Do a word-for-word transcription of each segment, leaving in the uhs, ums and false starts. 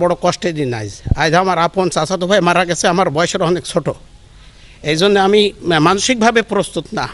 বড় কষ্টে দিন আইজ আইজ আমার আপন চাচাতো ভাই মারা গেছে। আমার বয়সের অনেক ছোট, এই জন্য আমি মানসিকভাবে প্রস্তুত না।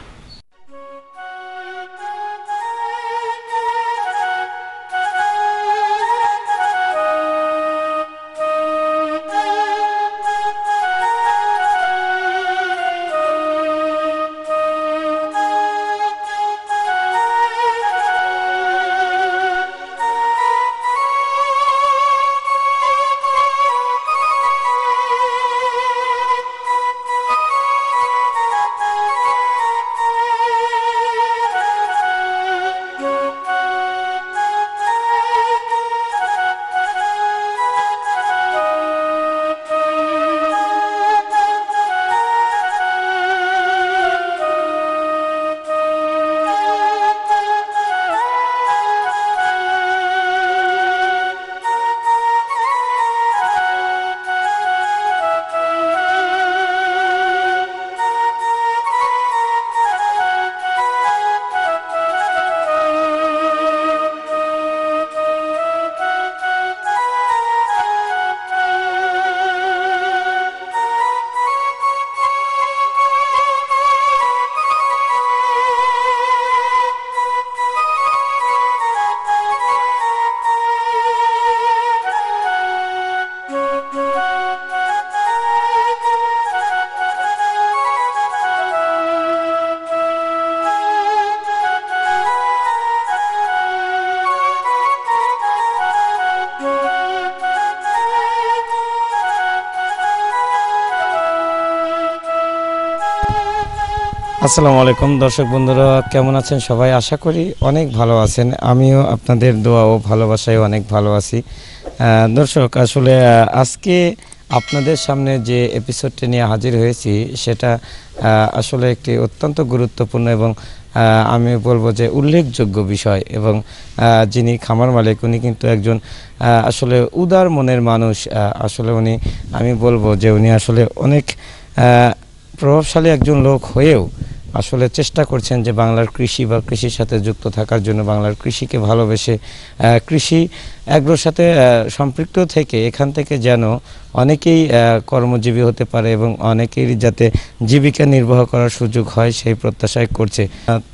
আসসালামু আলাইকুম দর্শক বন্ধুরা, কেমন আছেন সবাই? আশা করি অনেক ভালো আছেন। আমিও আপনাদের দোয়া ও ভালোবাসায় অনেক ভালো আছি। দর্শক, আসলে আজকে আপনাদের সামনে যে এপিসোডটি নিয়ে হাজির হয়েছি সেটা আসলে একটি অত্যন্ত গুরুত্বপূর্ণ এবং আমি বলবো যে উল্লেখযোগ্য বিষয়। এবং যিনি খামার মালিক উনি কিন্তু একজন আসলে উদার মনের মানুষ। আসলে উনি, আমি বলবো যে উনি আসলে অনেক প্রভাবশালী একজন লোক হয়েও আসলে চেষ্টা করছেন যে বাংলার কৃষি বা কৃষির সাথে যুক্ত থাকার জন্য, বাংলার কৃষিকে ভালোবেসে কৃষি এগ্রোর সাথে সম্পৃক্ত থেকে এখান থেকে যেন অনেকেই কর্মজীবী হতে পারে এবং অনেকেরই যাতে জীবিকা নির্বাহ করার সুযোগ হয় সেই প্রত্যাশায় করছে।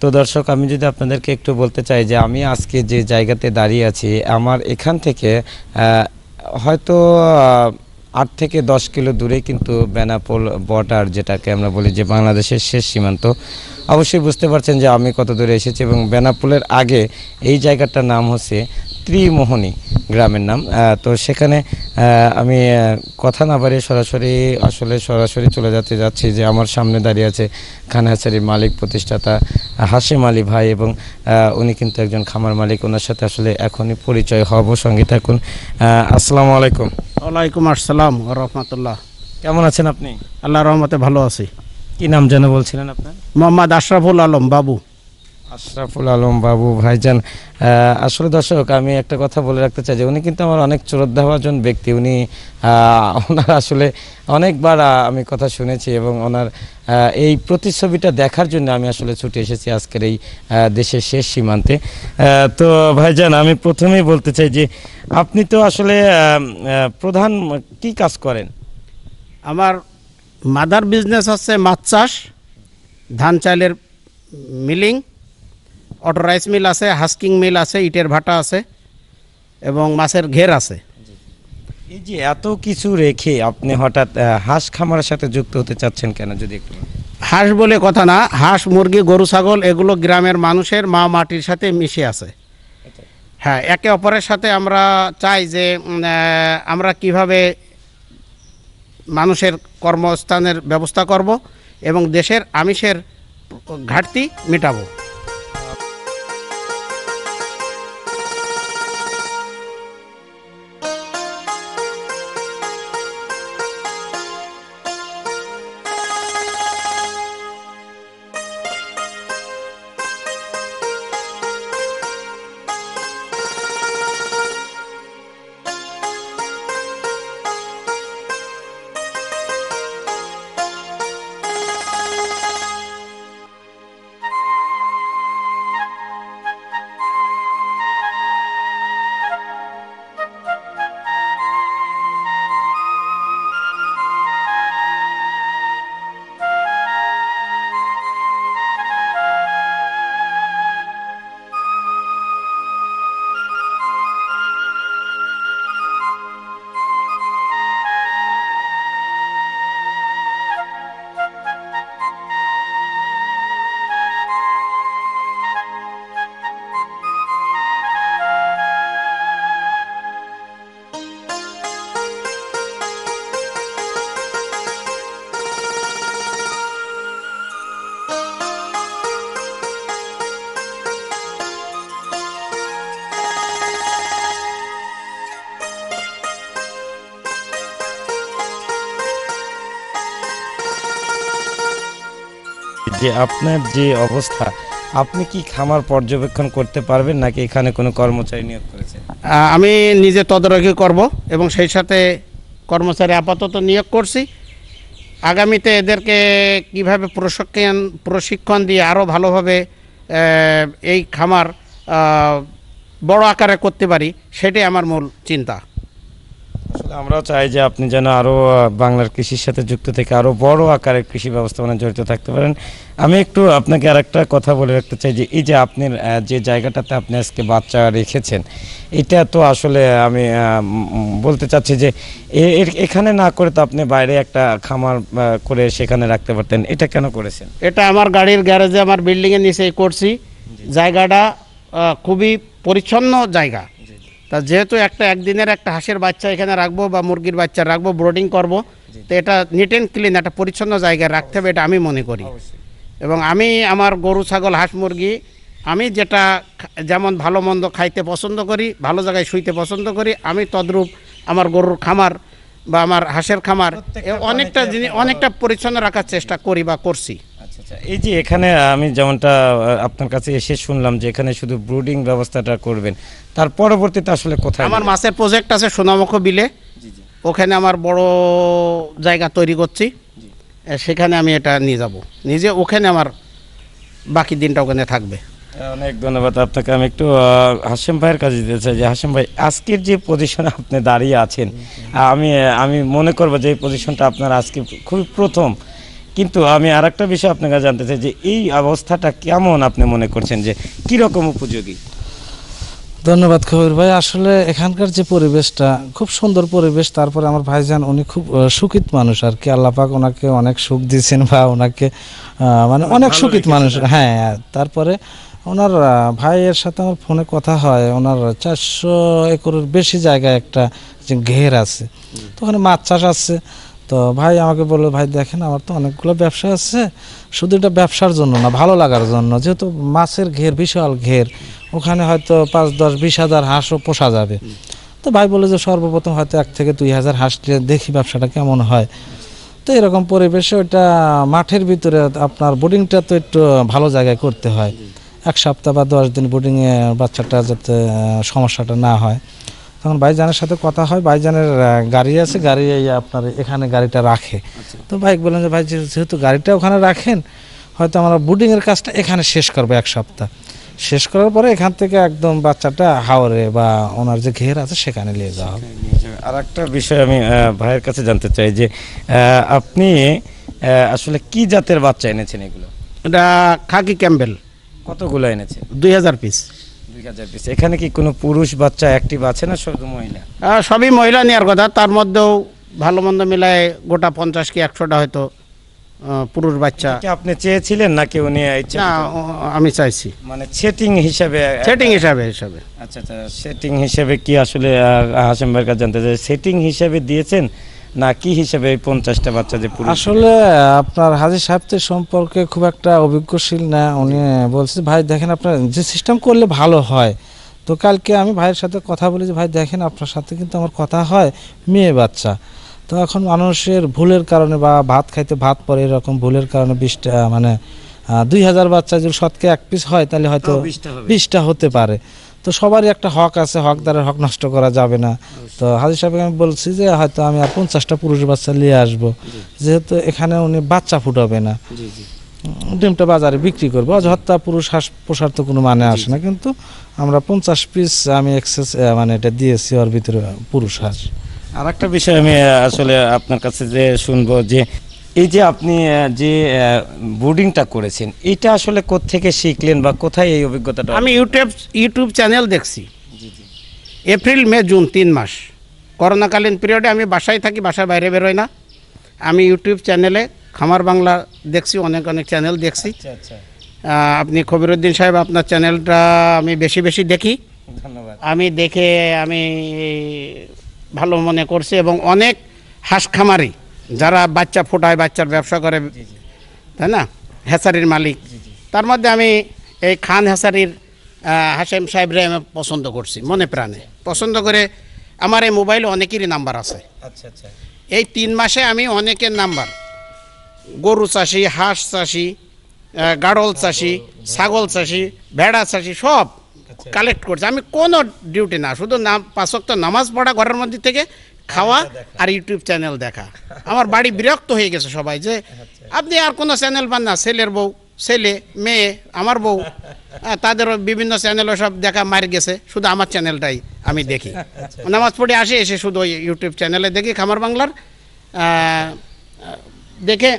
তো দর্শক, আমি যদি আপনাদেরকে একটু বলতে চাই যে আমি আজকে যে জায়গাতে দাঁড়িয়ে আছি, আমার এখান থেকে হয়তো আট থেকে দশ কিলো দূরে কিন্তু বেনাপোল বর্ডার, যেটাকে আমরা বলি যে বাংলাদেশের শেষ সীমান্ত। অবশ্যই বুঝতে পারছেন যে আমি কত দূরে এসেছি। এবং বেনাপোলের আগে এই জায়গাটার নাম হচ্ছে ত্রিমোহনী, গ্রামের নাম। তো সেখানে আমি কথা না বাড়িয়ে সরাসরি আসলে সরাসরি চলে যেতে যাচ্ছি যে আমার সামনে দাঁড়িয়ে আছে খান হ্যাচারির মালিক প্রতিষ্ঠাতা হাসেম আলী ভাই, এবং উনি কিন্তু একজন খামার মালিক। ওনার সাথে আসলে এখনই পরিচয় হব, সঙ্গে থাকুন। আসসালামু আলাইকুম। ওয়ালাইকুম আসসালাম ওয়া রাহমাতুল্লাহ। কেমন আছেন আপনি? আল্লাহর রহমতে ভালো আছি। কি নাম যেন বলছিলেন আপনার? মোঃ আশরাফুল আলম বাবু। আশরাফুল আলম বাবু ভাইজান, আসলে দর্শক আমি একটা কথা বলে রাখতে চাই যে উনি কিন্তু আমার অনেক শ্রদ্ধাভাজন ব্যক্তি। উনি ওনার আসলে অনেকবার আমি কথা শুনেছি এবং ওনার এই প্রতিচ্ছবিটা দেখার জন্য আমি আসলে ছুটে এসেছি আজকের এই দেশের শেষ সীমান্তে। তো ভাইজান, আমি প্রথমেই বলতে চাই যে আপনি তো আসলে প্রধান কি কাজ করেন? আমার মাদার বিজনেস আছে মাছ চাষ, ধান চালের মিলিং, অটো রাইস মিল আছে, হাস্কিং মিল আছে, ইটের ভাটা আছে এবং মাছের ঘের আছে। এই যে এত কিছু রেখে আপনি হঠাৎ হাঁস খামারের সাথে যুক্ত হতে চাচ্ছেন কেন? যদি একটু হাঁস বলে কথা না, হাঁস মুরগি গরু ছাগল এগুলো গ্রামের মানুষের মা মাটির সাথে মিশে আছে। হ্যাঁ, একে অপরের সাথে আমরা চাই যে আমরা কিভাবে মানুষের কর্মস্থানের ব্যবস্থা করব এবং দেশের আমিষের ঘাটতি মেটাবো। যে আপনার যে অবস্থা, আপনি কি খামার পর্যবেক্ষণ করতে পারবেন নাকি এখানে কোনো কর্মচারী নিয়োগ করেছে? আমি নিজে তদারকি করব এবং সেই সাথে কর্মচারী আপাতত নিয়োগ করছি। আগামীতে এদেরকে কীভাবে প্রশিক্ষণ প্রশিক্ষণ দিয়ে আরও ভালোভাবে এই খামার বড় আকারে করতে পারি, সেটাই আমার মূল চিন্তা। আসলে আমরাও চাই যে আপনি যেন আরও বাংলার কৃষির সাথে যুক্ত থেকে আরও বড় আকারের কৃষি ব্যবস্থাপনায় জড়িত থাকতে পারেন। আমি একটু আপনাকে আর একটা কথা বলে রাখতে চাই যে এই যে আপনার যে জায়গাটাতে আপনি আজকে বাচ্চা রেখেছেন, এটা তো আসলে আমি বলতে চাচ্ছি যে এখানে না করে তো আপনি বাইরে একটা খামার করে সেখানে রাখতে পারতেন, এটা কেন করেছেন? এটা আমার গাড়ির গ্যারেজে আমার বিল্ডিংয়ের নিচেই করছি। জায়গাটা খুবই পরিচ্ছন্ন জায়গা, তা যেহেতু একটা একদিনের একটা হাঁসের বাচ্চা এখানে রাখবো বা মুরগির বাচ্চা রাখবো, ব্রোডিং করবো, তো এটা নিট অ্যান্ড ক্লিন একটা পরিচ্ছন্ন জায়গায় রাখতে হবে, এটা আমি মনে করি। এবং আমি আমার গরু ছাগল হাঁস মুরগি আমি যেটা যেমন ভালো মন্দ খাইতে পছন্দ করি, ভালো জায়গায় শুইতে পছন্দ করি, আমি তদ্রূপ আমার গরুর খামার বা আমার হাঁসের খামার অনেকটা জিনিস অনেকটা পরিচ্ছন্ন রাখার চেষ্টা করি বা করছি। এই যে এখানে আমি যেমনটা আপনার কাছে এসে শুনলাম যে এখানে শুধু ব্রুডিং ব্যবস্থাটা করবেন, তার পরবর্তীতে আসলে কোথায়? আমার মাছের প্রজেক্ট আছে সোনামুখ বিলে, ওখানে আমার বড় জায়গা তৈরি করছি, সেখানে আমি এটা নিয়ে যাব নিজে, ওখানে আমার বাকি দিনটা ওখানে থাকবে। অনেক ধন্যবাদ আপনাকে। আমি একটু হাসেম ভাইয়ের কাছে যেতে চাই যে হাসেম ভাই, আজকের যে পজিশনে আপনি দাঁড়িয়ে আছেন, আমি আমি মনে করবো যে এই পজিশনটা আপনার আজকে খুবই প্রথম, কিন্তু আমি আর একটা বিষয় আপনাকে জানতে চাই যে এই অবস্থাটা কেমন আপনি মনে করছেন যে কীরকম উপযোগী? ধন্যবাদ খবির ভাই। আসলে এখানকার যে পরিবেশটা খুব সুন্দর পরিবেশ, তারপরে আমার ভাইজান উনি খুব সুখিত মানুষ আর কি, আল্লাপাক ওনাকে অনেক সুখ দিয়েছেন বা ওনাকে মানে অনেক সুখিত মানুষ। হ্যাঁ, তারপরে ওনার ভাইয়ের সাথে আমার ফোনে কথা হয়, ওনার চারশো একরের বেশি জায়গায় একটা যে ঘের আছে, তো ওখানে মাছ চাষ আছে। তো ভাই আমাকে বললো, ভাই দেখেন আমার তো অনেকগুলো ব্যবসা আছে, শুধু এটা ব্যবসার জন্য না, ভালো লাগার জন্য, যেহেতু মাছের ঘের বিশাল ঘের, ওখানে হয়তো পাঁচ দশ বিশ হাজার হাঁসও পোষা যাবে। তো ভাই বলে যে সর্বপ্রথম হয়তো এক থেকে দুই হাজার হাঁস নিয়ে দেখি ব্যবসাটা কেমন হয়। তো এরকম পরিবেশে ওইটা মাঠের ভিতরে আপনার বোর্ডিংটা তো একটু ভালো জায়গায় করতে হয়, এক সপ্তাহ বা দশ দিন বোর্ডিংয়ে বাচ্চাটা যাতে সমস্যাটা না হয়। তখন ভাইজানের সাথে কথা হয়, ভাইজানের গাড়ি আছে, গাড়ি আপনার এখানে গাড়িটা রাখে। তো ভাই বললেন যে ভাই যেহেতু গাড়িটা ওখানে রাখেন, হয়তো আমরা বুডিংয়ের কাজটা এখানে শেষ করবো এক সপ্তাহ, শেষ করার পরে এখান থেকে একদম বাচ্চাটা হাওরে বা ওনার যে ঘের আছে সেখানে নিয়ে যাওয়া হবে। আর একটা বিষয় আমি ভাইয়ের কাছে জানতে চাই যে আপনি আসলে কি জাতের বাচ্চা এনেছেন? এগুলো এটা খাকি ক্যাম্বেল। কতগুলো এনেছেন? দুই হাজার পিস। এখানে কি কোনো পুরুষ বাচ্চা অ্যাক্টিভ আছে না শুধু মহিলা? সবই মহিলা নেওয়ার কথা, তার মধ্যেও ভালো মন্দ মিলায় গোটা পঞ্চাশ কি একশোটা হয়তো পুরুষ বাচ্চা। আপনি চেয়েছিলেন নাকি উনি? না, আমি চাইছি মানে সেটিং হিসাবে। সেটিং হিসাবে হিসাবে আচ্ছা আচ্ছা, সেটিং হিসাবে কি আসলে হাসেম ভাইয়ের কাছে জানতে চাই, সেটিং হিসাবে দিয়েছেন না কি হিসাবে এই পঞ্চাশটা বাচ্চা? যে আসলে আপনার হাজি সাহেব তো সম্পর্কে খুব একটা অভিজ্ঞশীল না, উনি বলছে ভাই দেখেন আপনার যে সিস্টেম করলে ভালো হয়। তো কালকে আমি ভাইয়ের সাথে কথা বলি যে ভাই দেখেন আপনার সাথে কিন্তু আমার কথা হয় মেয়ে বাচ্চা, তো এখন মানুষের ভুলের কারণে বা ভাত খাইতে ভাত পরে এরকম ভুলের কারণে বিশটা মানে দুই হাজার বাচ্চা যদি শতকে এক পিস হয় তাহলে হয়তো বিশটা হতে পারে। তো সবারই একটা হক আছে, হকদারের হক নষ্ট করা যাবে না। তো হাজি সাহেবকে আমি বলছি যে হয়তো আমি আর পঞ্চাশটা পুরুষ বাচ্চা নিয়ে আসবো, যেহেতু এখানে উনি বাচ্চা ফুটাবে না, ডিমটা বাজারে বিক্রি করবো, হত্যা পুরুষ হাঁস পোষার তো কোনো মানে আসে না, কিন্তু আমরা পঞ্চাশ পিস আমি এক্সেস মানে এটা দিয়েছি ওর ভিতরে পুরুষ হাঁস। আর একটা বিষয় আমি আসলে আপনার কাছে যে শুনবো যে এই যে আপনি যে বোর্ডিংটা করেছেন, এটা আসলে কোথা থেকে শিখলেন বা কোথায় এই অভিজ্ঞতাটা? আমি ইউটিউব ইউটিউব চ্যানেল দেখছি। এপ্রিল মে জুন তিন মাস করোনাকালীন পিরিয়ডে আমি বাসায় থাকি, বাসার বাইরে বেরোই না, আমি ইউটিউব চ্যানেলে খামার বাংলা দেখছি, অনেক অনেক চ্যানেল দেখছি। আপনি খবিরুদ্দিন সাহেব আপনার চ্যানেলটা আমি বেশি বেশি দেখি, আমি দেখে আমি ভালো মনে করছি। এবং অনেক হাঁস খামারি যারা বাচ্চা ফোটায়, বাচ্চার ব্যবসা করে, তাই না, হ্যাচারির মালিক, তার মধ্যে আমি এই খান হ্যাচারির হাসেম সাহেবরে আমি পছন্দ করছি মনে প্রাণে পছন্দ করে। আমার এই মোবাইলে অনেকেরই নাম্বার আছে। আচ্ছা আচ্ছা, এই তিন মাসে আমি অনেকের নাম্বার, গরু চাষি, হাঁস চাষি, গাড়ল চাষি, ছাগল চাষি, ভেড়া চাষি সব কালেক্ট করছে। আমি কোনো ডিউটি না, শুধু নাম পাঁচ ওয়াক্ত নামাজ পড়া ঘরের মধ্যে থেকে, খাওয়া আর ইউটিউব চ্যানেল দেখা। আমার বাড়ি বিরক্ত হয়ে গেছে সবাই যে আপনি আর কোনো চ্যানেল পান না, ছেলের বউ, ছেলে মেয়ে, আমার বউ তাদেরও বিভিন্ন চ্যানেলও সব দেখা মার গেছে, শুধু আমার চ্যানেলটাই আমি দেখি। নামাজ পড়ে আসে, এসে শুধু ওই ইউটিউব চ্যানেলে দেখি খামার বাংলার, দেখে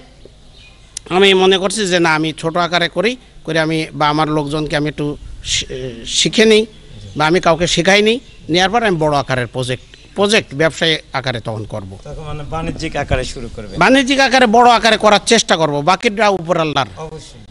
আমি মনে করছি যে না আমি ছোট আকারে করি করে আমি বা আমার লোকজনকে আমি একটু শিখে নিই বা আমি কাউকে শেখাই নিই, নেওয়ার পর আমি বড় আকারের প্রজেক্ট প্রজেক্ট ব্যবসায়ী আকারে তখন করব, মানে বাণিজ্যিক আকারে শুরু করব, বাণিজ্যিক আকারে বড় আকারে করার চেষ্টা করব, বাকিটা উপর আল্লাহর। অবশ্যই।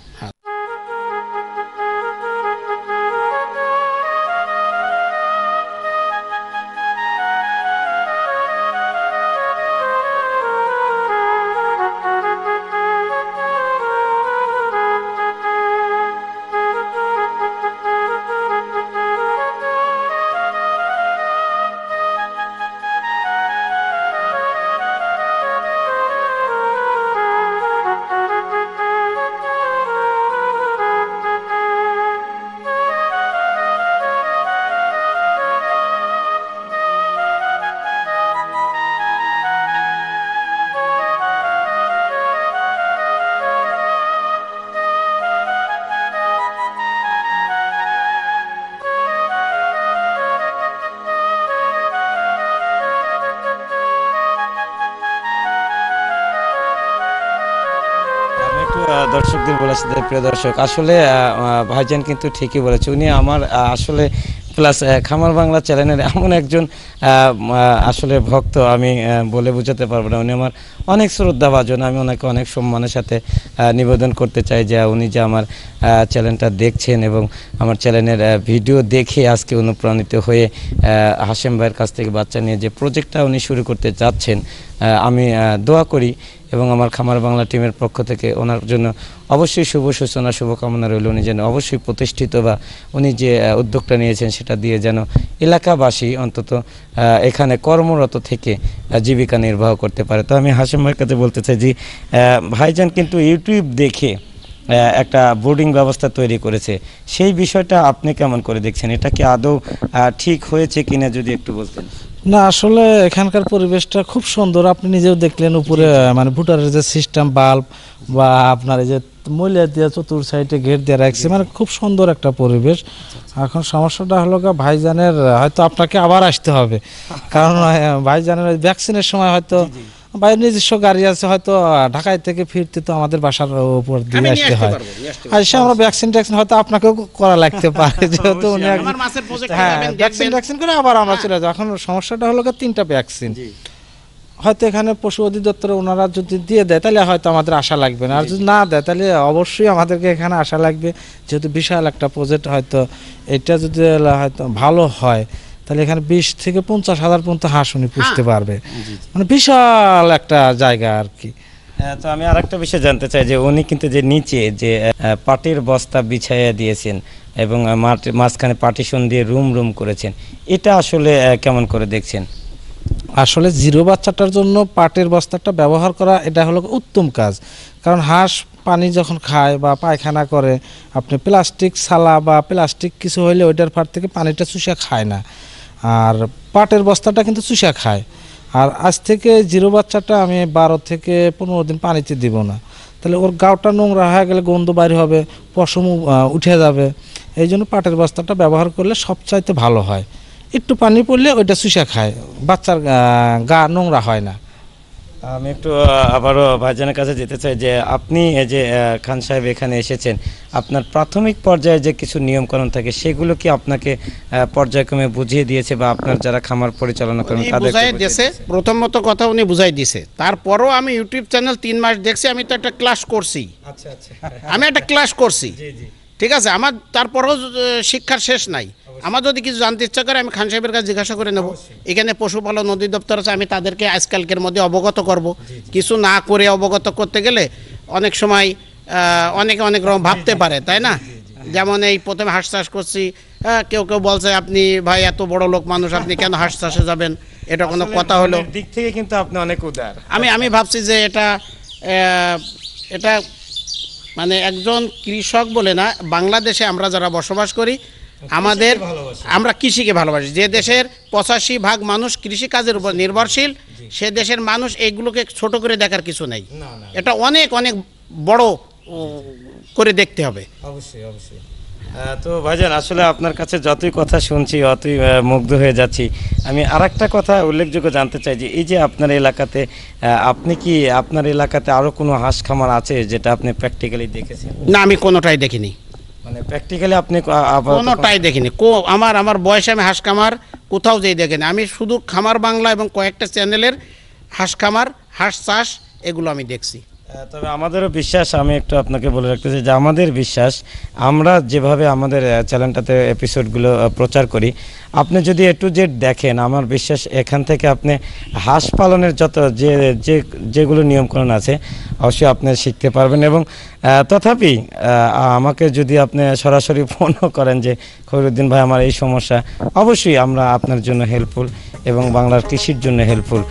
দর্শকদের বলেছে, প্রিয় দর্শক, আসলে ভাইজান কিন্তু ঠিকই বলেছে। উনি আমার আসলে প্লাস খামার বাংলা চ্যানেলের এমন একজন আসলে ভক্ত, আমি বলে বোঝাতে পারবো না। উনি আমার অনেক শ্রদ্ধাভাজন, আমি ওনাকে অনেক সম্মানের সাথে নিবেদন করতে চাই যে উনি যে আমার চ্যানেলটা দেখছেন এবং আমার চ্যানেলের ভিডিও দেখে আজকে অনুপ্রাণিত হয়ে হাসেম ভাইয়ের কাছ থেকে বাচ্চা নিয়ে যে প্রজেক্টটা উনি শুরু করতে চাচ্ছেন, আমি দোয়া করি এবং আমার খামার বাংলা টিমের পক্ষ থেকে ওনার জন্য অবশ্যই শুভ সূচনা, শুভকামনা রইল। উনি যেন অবশ্যই প্রতিষ্ঠিত বা উনি যে উদ্যোগটা নিয়েছেন সেটা দিয়ে যেন এলাকাবাসী অন্তত এখানে কর্মরত থেকে জীবিকা নির্বাহ করতে পারে। তো আমি হাসেম ভাইয়ের কাছে বলতে চাই যে ভাইজান কিন্তু ইউটিউব দেখে একটা বোর্ডিং ব্যবস্থা তৈরি করেছে, সেই বিষয়টা আপনি কেমন করে দেখছেন? এটা কি আদৌ ঠিক হয়েছে কিনা যদি একটু বলতেন। না, আসলে এখানকার পরিবেশটা খুব সুন্দর, আপনি নিজেও দেখলেন উপরে মানে ভুটারের যে সিস্টেম বাল্ব বা আপনার এই যে মহিলা দিয়ে চতুর সাইডে গেট দিয়ে রাখছে, মানে খুব সুন্দর একটা পরিবেশ। এখন সমস্যাটা হলো ভাইজানের হয়তো আপনাকে আবার আসতে হবে, কারণ ভাইজানের ভ্যাকসিনের সময় হয়তো বাইরে নিজস্ব গাড়ি আছে, হয়তো ঢাকায় থেকে ফিরতে তো আমাদের বাসার উপর দিয়ে আসতে হয়, আসলে আমরা ভ্যাকসিন ট্যাকসিন হয়তো আপনাকেও করা লাগতে পারে, যেহেতু উনি হ্যাঁ ভ্যাকসিন ট্যাকসিন করে আবার আমরা চলে যাই। এখন সমস্যাটা হলো তিনটা ভ্যাকসিন হয়তো এখানে পশু অধিদপ্তরে ওনারা যদি দিয়ে দেয় তাহলে হয়তো আমাদের আশা লাগবে না, আর যদি না দেয় তাহলে অবশ্যই আমাদেরকে এখানে আশা লাগবে, যেহেতু বিশাল একটা প্রজেক্ট। হয়তো এটা যদি হয়তো ভালো হয় তাহলে এখানে বিশ থেকে পঞ্চাশ হাজার পর্যন্ত হাঁস উনি পুষতে পারবে, মানে বিশাল একটা জায়গা আর কি। তো আমি আর একটা বিষয় জানতে চাই যে উনি কিন্তু যে নিচে যে পাটির বস্তা বিছাইয়া দিয়েছেন এবং মাঝখানে পার্টিশন দিয়ে রুম রুম করেছেন, এটা আসলে কেমন করে দেখছেন? আসলে জিরো বাচ্চাটার জন্য পাটের বস্তাটা ব্যবহার করা এটা হলো উত্তম কাজ, কারণ হাঁস পানি যখন খায় বা পায়খানা করে আপনি প্লাস্টিক ছালা বা প্লাস্টিক কিছু হইলে ওইটার ফার থেকে পানিটা চুষা খায় না, আর পাটের বস্তাটা কিন্তু চুষা খায়। আর আজ থেকে জিরো বাচ্চাটা আমি বারো থেকে পনেরো দিন পানিতে দিব না, তাহলে ওর গাওটা নোংরা হয়ে গেলে গন্ধ বাইরে হবে, পশম উঠে যাবে, এই জন্য পাটের বস্তাটা ব্যবহার করলে সবচাইতে ভালো হয়। একটু পানি পড়লে ওইটা চুষা খায়, বাচ্চার গা নোংরা হয় না। আমি একটু আবারও ভাইজানের কাছে যেতে চাই যে আপনি এই যে খান সাহেব এখানে এসেছেন, আপনার প্রাথমিক পর্যায়ে যে কিছু নিয়মকানুন থাকে সেগুলো কি আপনাকে পর্যায়ক্রমে বুঝিয়ে দিয়েছে বা আপনার যারা খামার পরিচালনা করেন তাদের বুঝিয়ে দিয়েছে? প্রথমত কথা উনি বুঝাই দিয়েছে, তারপরও আমি ইউটিউব চ্যানেল তিন মাস দেখছি, আমি তো একটা ক্লাস করছি। আচ্ছা আচ্ছা, আমি একটা ক্লাস করছি, ঠিক আছে, আমার তারপরও শিক্ষার শেষ নাই। আমার যদি কিছু জানতে ইচ্ছা করে আমি খান সাহেবের কাছে জিজ্ঞাসা করে নেব। এখানে পশুপালন অধিদপ্তর আছে, আমি তাদেরকে আজকালকের মধ্যে অবগত করব। কিছু না করে অবগত করতে গেলে অনেক সময় অনেকে অনেক রকম ভাবতে পারে, তাই না? যেমন এই প্রথমে হাঁস চাষ করছি, হ্যাঁ কেউ কেউ বলছে আপনি ভাই এত বড় লোক মানুষ, আপনি কেন হাঁস চাষে যাবেন, এটা কোনো কথা হলো? দিক থেকে কিন্তু আপনি অনেক উদার। আমি আমি ভাবছি যে এটা এটা মানে একজন কৃষক বলে না, বাংলাদেশে আমরা যারা বসবাস করি আমাদের আমরা কৃষিকে ভালোবাসি। যে দেশের পঁচাশি ভাগ মানুষ কৃষিকাজের উপর নির্ভরশীল সে দেশের মানুষ এইগুলোকে ছোট করে দেখার কিছু নেই, এটা অনেক অনেক বড় করে দেখতে হবে। অবশ্যই অবশ্যই। তো ভাইজান আসলে আপনার কাছে যতই কথা শুনছি অতই মুগ্ধ হয়ে যাচ্ছি। আমি আর একটা কথা উল্লেখযোগ্য জানতে চাই যে এই যে আপনার এলাকাতে আপনি কি আপনার এলাকাতে আরও কোনো হাঁস খামার আছে যেটা আপনি প্র্যাকটিক্যালি দেখেছেন? না, আমি কোনোটাই দেখিনি, মানে প্র্যাকটিক্যালি আপনি কোনোটাই দেখিনি। কো আমার আমার বয়সে আমি হাঁস খামার কোথাও যেই দেখিনি, আমি শুধু খামার বাংলা এবং কয়েকটা চ্যানেলের হাঁস খামার হাঁস চাষ এগুলো আমি দেখছি। তবে আমাদেরও বিশ্বাস, আমি একটু আপনাকে বলে রাখতেছি যে আমাদের বিশ্বাস আমরা যেভাবে আমাদের চ্যানেলটাতে এপিসোডগুলো প্রচার করি আপনি যদি এ টু জেড দেখেন আমার বিশ্বাস এখান থেকে আপনি হাঁস পালনের যত যে যেগুলো নিয়মকানুন আছে অবশ্যই আপনি শিখতে পারবেন। এবং তথাপি আমাকে যদি আপনি সরাসরি ফোনও করেন যে খৈরুদ্দিন ভাই আমার এই সমস্যা, অবশ্যই আমরা আপনার জন্য হেল্পফুল এবং বাংলার কৃষির জন্য হেল্পফুল।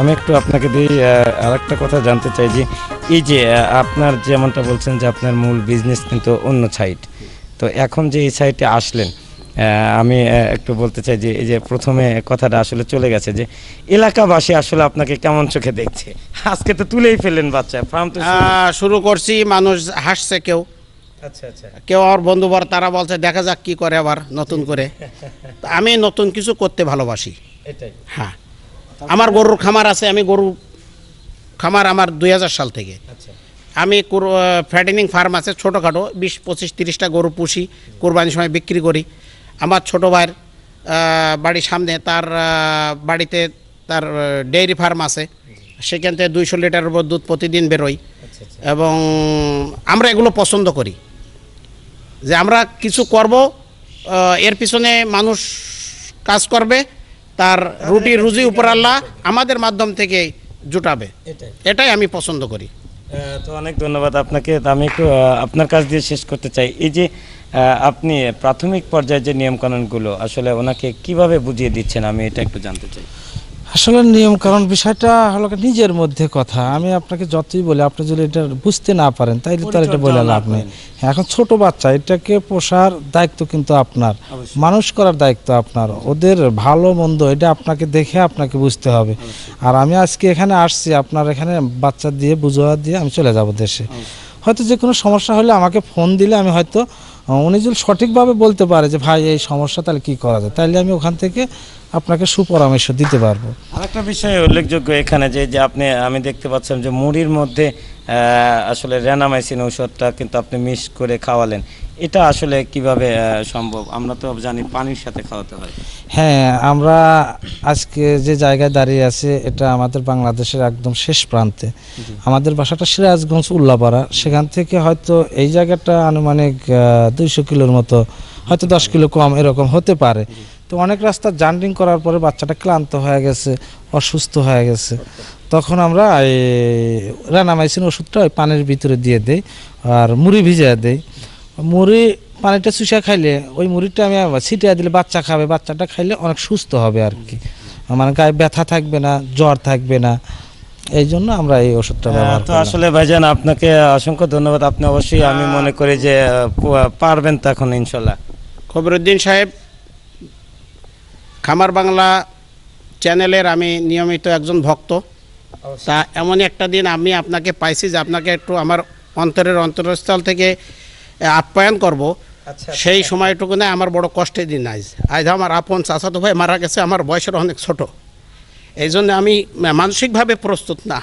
আমি একটু আপনাকে দিয়ে আর একটা কথা জানতে চাই যে এই যে আপনার যেমনটা বলছেন যে আপনার মূল বিজনেস কিন্তু অন্য সাইট, তো এখন যে এই সাইটে আসলেন আমি একটু বলতে চাই যে এই যে প্রথমে কথাটা আসলে চলে গেছে যে এলাকাবাসী আসলে আপনাকে কেমন চোখে দেখছে? আজকে তো তুলেই ফেললেন বাচ্চা ফার্ম তো শুরু করছি, মানুষ হাসছে কেউ, আচ্ছা আচ্ছা, কেউ আর বন্ধুবার তারা বলছে দেখা যাক কি করে আবার নতুন করে। আমি নতুন কিছু করতে ভালোবাসি, এটাই। হ্যাঁ, আমার গরুর খামার আছে, আমি গরু খামার আমার দুই হাজার সাল থেকে, আমি ফ্যাটেনিং ফার্ম আছে ছোটোখাটো, বিশ পঁচিশ তিরিশটা গরু পুষি, কোরবানির সময় বিক্রি করি। আমার ছোটো ভাইয়ের বাড়ির সামনে তার বাড়িতে তার ডেয়ারি ফার্ম আছে, সেখান থেকে দুইশো লিটার উপর দুধ প্রতিদিন বেরোয়। এবং আমরা এগুলো পছন্দ করি যে আমরা কিছু করব, এর পিছনে মানুষ কাজ করবে, তার রুটি রুজি উপর আল্লাহ আমাদের মাধ্যম থেকে জুটাবে, এটাই আমি পছন্দ করি। তো অনেক ধন্যবাদ আপনাকে। আমি একটু আপনার কাছ দিয়ে শেষ করতে চাই, এই যে আপনি প্রাথমিক পর্যায়ে যে নিয়মকানুনগুলো আসলে ওনাকে কিভাবে বুঝিয়ে দিচ্ছেন আমি এটা একটু জানতে চাই। আসলে নিয়মকানুন বিষয়টা হলো নিজের মধ্যে কথা, আমি আপনাকে যতই বলি আপনি যদি এটা বুঝতে না পারেন তাইলে তার এটা বলে লাভ নেই। এখন ছোট বাচ্চা, এটাকে পোষার দায়িত্ব কিন্তু আপনার, মানুষ করার দায়িত্ব আপনার, ওদের ভালো মন্দ এটা আপনাকে দেখে আপনাকে বুঝতে হবে। আর আমি আজকে এখানে আসছি আপনার এখানে বাচ্চা দিয়ে বুঝোয়া দিয়ে আমি চলে যাব দেশে, হয়তো যে কোনো সমস্যা হলে আমাকে ফোন দিলে আমি হয়তো উনি যদি সঠিকভাবে বলতে পারে যে ভাই এই সমস্যা তাহলে কী করা যায়, তাইলে আমি ওখান থেকে আপনাকে সুপরামর্শ দিতে পারবো। আরেকটা বিষয় উল্লেখযোগ্য এখানে যে যে আপনি আমি দেখতে পাচ্ছিলাম যে মুড়ির মধ্যে আসলে রেনামাইসিন ঔষধটা কিন্তু আপনি মিক্স করে খাওয়ালেন, এটা আসলে কিভাবে সম্ভব? আমরা তো জানি পানির সাথে খাওয়াতে হয়। হ্যাঁ, আমরা আজকে যে জায়গায় দাঁড়িয়ে আছে এটা আমাদের বাংলাদেশের একদম শেষ প্রান্তে, আমাদের বাসাটা সিরাজগঞ্জ উল্লাপাড়া, সেখান থেকে হয়তো এই জায়গাটা আনুমানিক দুইশো কিলোর মতো, হয়তো দশ কিলো কম এরকম হতে পারে। তো অনেক রাস্তা জার্নিং করার পরে বাচ্চাটা ক্লান্ত হয়ে গেছে, অসুস্থ হয়ে গেছে, তখন আমরা এই রেনামাইসিন ওষুধটা ওই পানির ভিতরে দিয়ে দেই আর মুড়ি ভিজিয়ে দেই। মুড়ি পানিটা চুষা খাইলে ওই মুড়িটা আমি ছিটিয়ে দিলে বাচ্চা খাবে, বাচ্চাটা খাইলে অনেক সুস্থ হবে আর কি, মানে গায়ে ব্যথা থাকবে না, জ্বর থাকবে না, এই জন্য আমরা এই ওষুধটা ব্যবহার করি। তো আসলে ভাইজান আপনাকে অসংখ্য ধন্যবাদ, আপনি অবশ্যই আমি মনে করি যে পারবেন তখন ইনশাল্লাহ। খবরুদ্দিন সাহেব, খামার বাংলা চ্যানেলের আমি নিয়মিত একজন ভক্ত, তা এমন একটা দিন আমি আপনাকে পাইছি যে আপনাকে একটু আমার অন্তরের অন্তরস্থল থেকে আপ্যায়ন করব, সেই সময়টুকু না আমার বড় কষ্টের দিন। আজ আজ আমার আপন চাচাতো ভাই মারা গেছে, আমার বয়সের অনেক ছোট, এই জন্য আমি মানসিকভাবে প্রস্তুত না।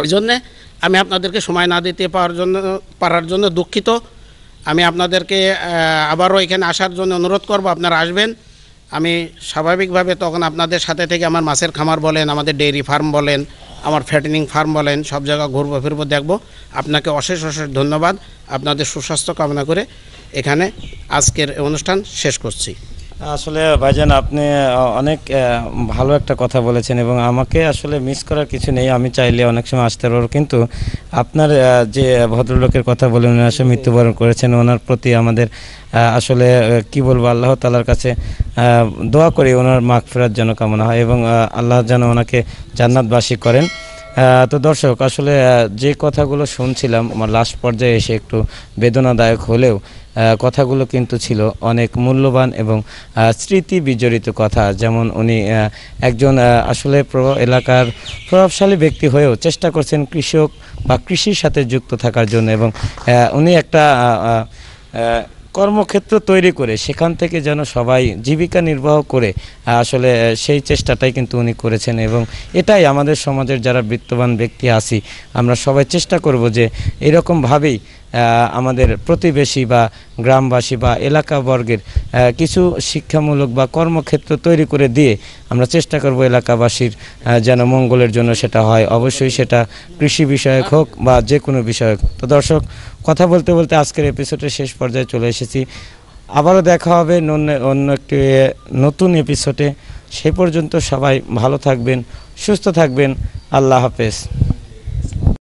ওই জন্যে আমি আপনাদেরকে সময় না দিতে পারার জন্য পারার জন্য দুঃখিত। আমি আপনাদেরকে আবারও এখানে আসার জন্য অনুরোধ করবো, আপনারা আসবেন। আমি স্বাভাবিকভাবে তখন আপনাদের সাথে থেকে আমার মাছের খামার বলেন, আমাদের ডেইরি ফার্ম বলেন, আমার ফ্যাটেনিং ফার্ম বলেন, সব জায়গা ঘুরবো ফিরবো দেখবো। আপনাকে অশেষ অশেষ ধন্যবাদ। আপনাদের সুস্বাস্থ্য কামনা করে এখানে আজকের অনুষ্ঠান শেষ করছি। আসলে ভাইজান আপনি অনেক ভালো একটা কথা বলেছেন এবং আমাকে আসলে মিস করার কিছু নেই, আমি চাইলে অনেক সময় আসতে পারবো, কিন্তু আপনার যে ভদ্রলোকের কথা বলে উনি আসলে মৃত্যুবরণ করেছেন, ওনার প্রতি আমাদের আসলে কি বলবো, আল্লাহ তাআলার কাছে দোয়া করি ওনার মাগফিরাত যেন কামনা হয় এবং আল্লাহ যেন ওনাকে জান্নাতবাসী করেন। তো দর্শক আসলে যে কথাগুলো শুনছিলাম আমার লাস্ট পর্যায়ে এসে একটু বেদনাদায়ক হলেও কথাগুলো কিন্তু ছিল অনেক মূল্যবান এবং স্মৃতি বিজড়িত কথা। যেমন উনি একজন আসলে এলাকার প্রভাবশালী ব্যক্তি হয়েও চেষ্টা করছেন কৃষক বা কৃষির সাথে যুক্ত থাকার জন্য, এবং উনি একটা কর্মক্ষেত্র তৈরি করে সেখান থেকে যেন সবাই জীবিকা নির্বাহ করে আসলে সেই চেষ্টাটাই কিন্তু উনি করেছেন। এবং এটাই আমাদের সমাজের যারা বিত্তবান ব্যক্তি আছি আমরা সবাই চেষ্টা করব যে এরকমভাবেই আমাদের প্রতিবেশী বা গ্রামবাসী বা এলাকাবর্গের কিছু শিক্ষামূলক বা কর্মক্ষেত্র তৈরি করে দিয়ে আমরা চেষ্টা করব এলাকাবাসীর যেন মঙ্গলের জন্য সেটা হয়, অবশ্যই সেটা কৃষি বিষয়ক হোক বা যে কোনো বিষয়ক। তো দর্শক কথা বলতে বলতে আজকের এপিসোডের শেষ পর্যায়ে চলে এসেছি, আবারও দেখা হবে অন্য অন্য একটি নতুন এপিসোডে। সেই পর্যন্ত সবাই ভালো থাকবেন, সুস্থ থাকবেন, আল্লাহ হাফেজ।